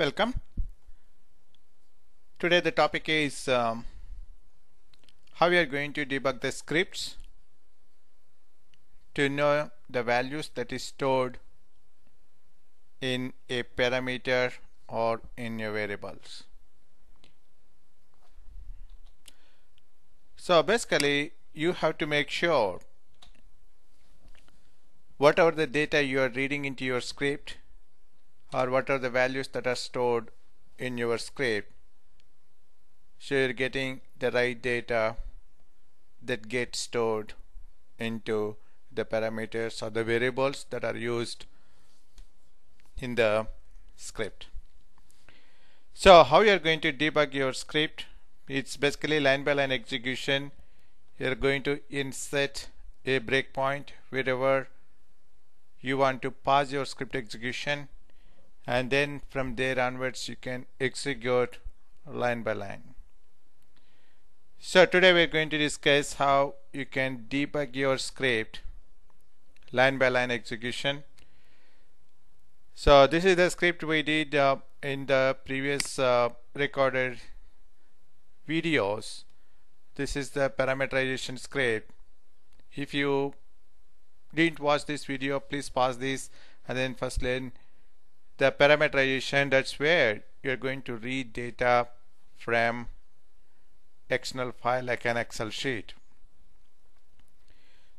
Welcome. Today the topic is how we are going to debug the scripts to know the values that is stored in a parameter or in your variables. So basically you have to make sure whatever the data you are reading into your script or what are the values that are stored in your script, so you're getting the right data that gets stored into the parameters or the variables that are used in the script. So how you are going to debug your script? It's basically line by line execution. You're going to insert a breakpoint wherever you want to pause your script execution, and then from there onwards you can execute line by line. So today we're going to discuss how you can debug your script line by line execution. So this is the script we did in the previous recorded videos. This is the parameterization script. If you didn't watch this video, please pause this and then first learn the parameterization. That's where you're going to read data from external file like an Excel sheet.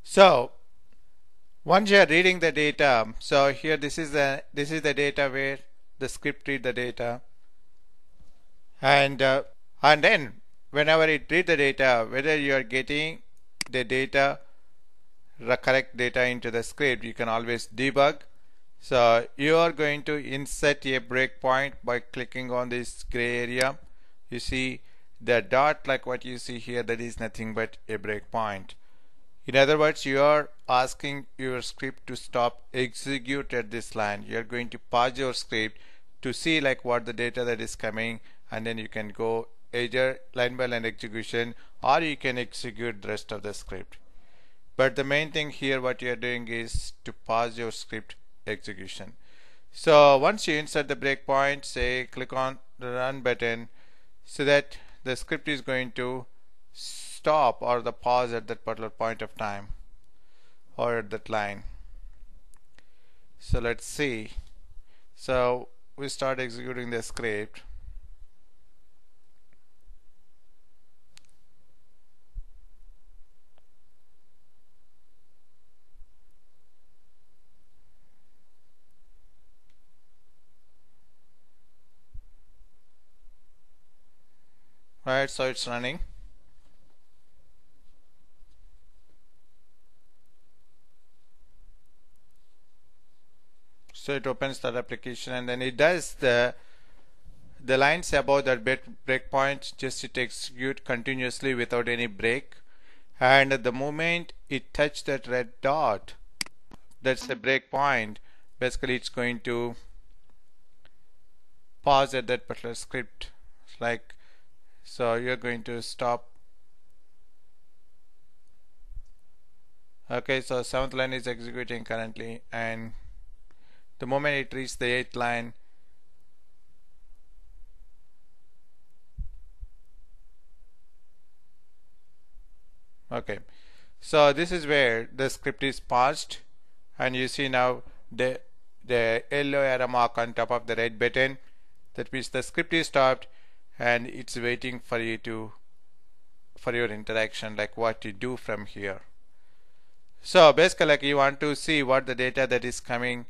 So once you're reading the data, so here this is the data where the script read the data, and then whenever it read the data, whether you are getting the data, the correct data into the script, you can always debug. So you are going to insert a breakpoint by clicking on this gray area. You see the dot like what you see here, that is nothing but a breakpoint. In other words, you are asking your script to stop execute at this line. You are going to pause your script to see like what the data that is coming, and then you can go either line by line execution or you can execute the rest of the script. But the main thing here what you are doing is to pause your script execution. So once you insert the breakpoint, say click on the run button, so that the script is going to stop or the pause at that particular point of time or at that line. So let's see. So we start executing the script. Right, so it's running. So it opens that application, and then it does the lines above that breakpoint. Just it executes continuously without any break, and at the moment it touches that red dot, that's the breakpoint. Basically, it's going to pause at that particular script, like. So you're going to stop. Okay, so 7th line is executing currently, and the moment it reaches the 8th line, okay, so this is where the script is paused, and you see now the yellow arrow mark on top of the red button, that means the script is stopped. And it's waiting for you for your interaction, like what you do from here. So basically, like you want to see what the data that is coming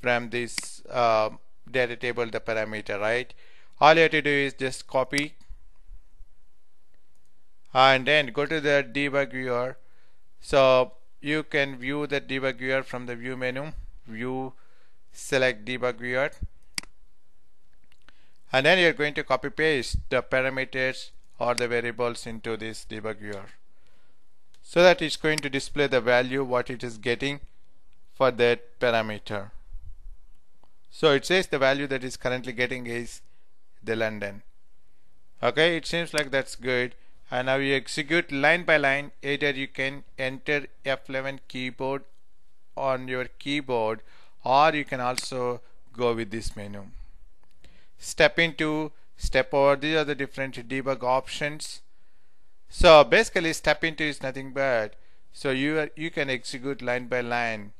from this data table, the parameter, right? All you have to do is just copy and then go to the debug viewer. So you can view the debug viewer from the view menu, view, select debug viewer. And then you're going to copy paste the parameters or the variables into this debug viewer, so that it's going to display the value what it is getting for that parameter. So it says the value that is currently getting is the London. Okay, it seems like that's good. And now you execute line by line. Either you can enter F11 keyboard on your keyboard, or you can also go with this menu. step into, step over. These are the different debug options. So basically step into is nothing but, so you can execute line by line.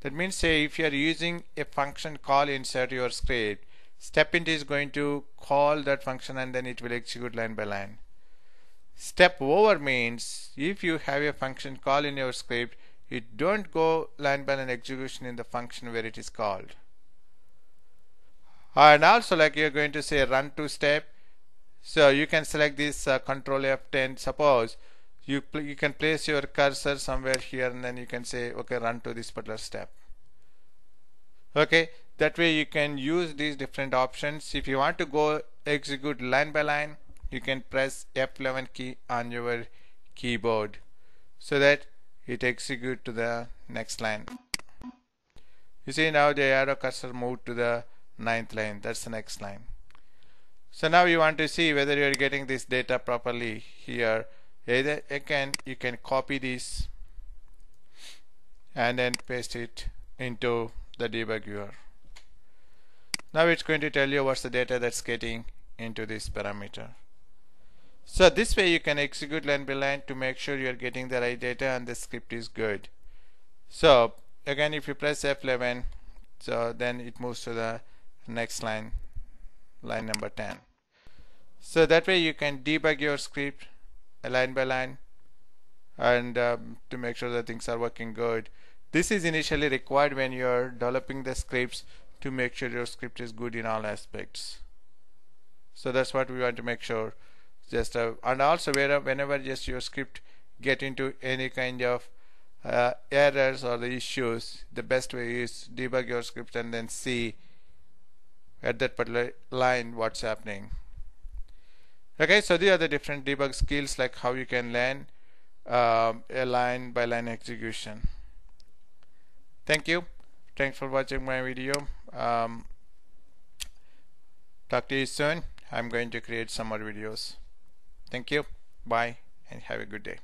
That means, say if you are using a function call inside your script, step into is going to call that function and then it will execute line by line. Step over means if you have a function call in your script, it don't go line by line execution in the function where it is called. And also, like, you're going to say run to step, so you can select this control F10. Suppose you can place your cursor somewhere here and then you can say okay, run to this particular step. Okay, that way you can use these different options. If you want to go execute line by line, you can press F11 key on your keyboard so that it executes to the next line. You see now the arrow cursor moved to the 9th line, that's the next line. So now you want to see whether you are getting this data properly here. Either you can copy this and then paste it into the debug viewer. Now it's going to tell you what's the data that's getting into this parameter. So this way you can execute line by line to make sure you are getting the right data and the script is good. So again, if you press F11, so then it moves to the next line, line number 10. So that way you can debug your script line by line and to make sure that things are working good. This is initially required when you are developing the scripts to make sure your script is good in all aspects. So that's what we want to make sure. Just and also whenever just your script get into any kind of errors or the issues, the best way is debug your script and then see at that particular line what's happening. Okay, so these are the different debug skills, like how you can learn a line by line execution. Thank you. Thanks for watching my video. Talk to you soon. I'm going to create some more videos. Thank you. Bye and have a good day.